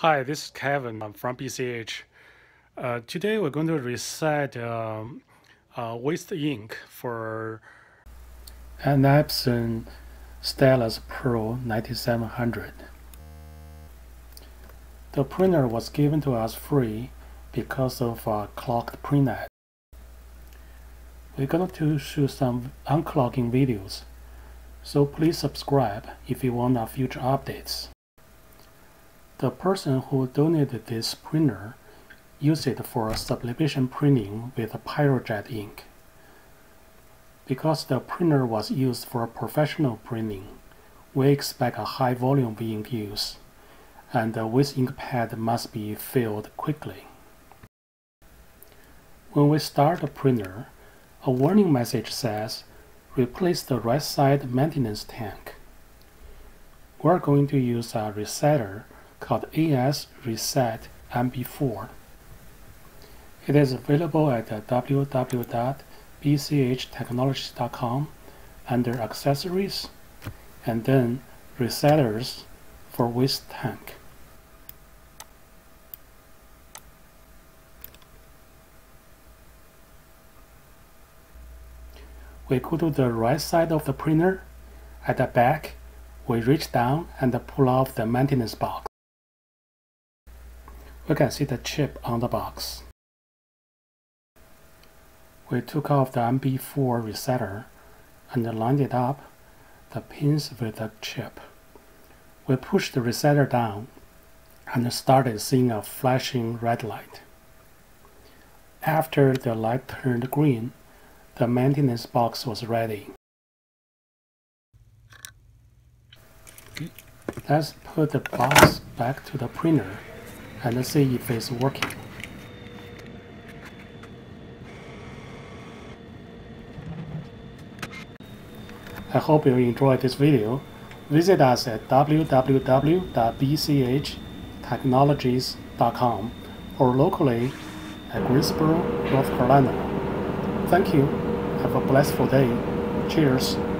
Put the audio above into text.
Hi, this is Kevin from BCH. Today we're going to reset waste ink for an Epson Stylus Pro 9700. The printer was given to us free because of a clogged printhead. We're going to shoot some unclogging videos, so please subscribe if you want our future updates. The person who donated this printer used it for sublimation printing with Pyrojet ink. Because the printer was used for professional printing, we expect a high volume of ink use, and the waste ink pad must be filled quickly. When we start the printer, a warning message says, "Replace the right side maintenance tank." We are going to use a resetter called AS Reset MB4. It is available at www.bchtechnologies.com under Accessories, and then Resetters for Waste Tank. We go to the right side of the printer. At the back, we reach down and pull off the maintenance box. We can see the chip on the box. We took off the MB4 resetter and lined it up the pins with the chip. We pushed the resetter down and started seeing a flashing red light. After the light turned green, the maintenance box was ready. Let's put the box back to the printer and see if it's working. I hope you enjoyed this video. Visit us at www.bchtechnologies.com or locally at Greensboro, North Carolina. Thank you. Have a blessed day. Cheers.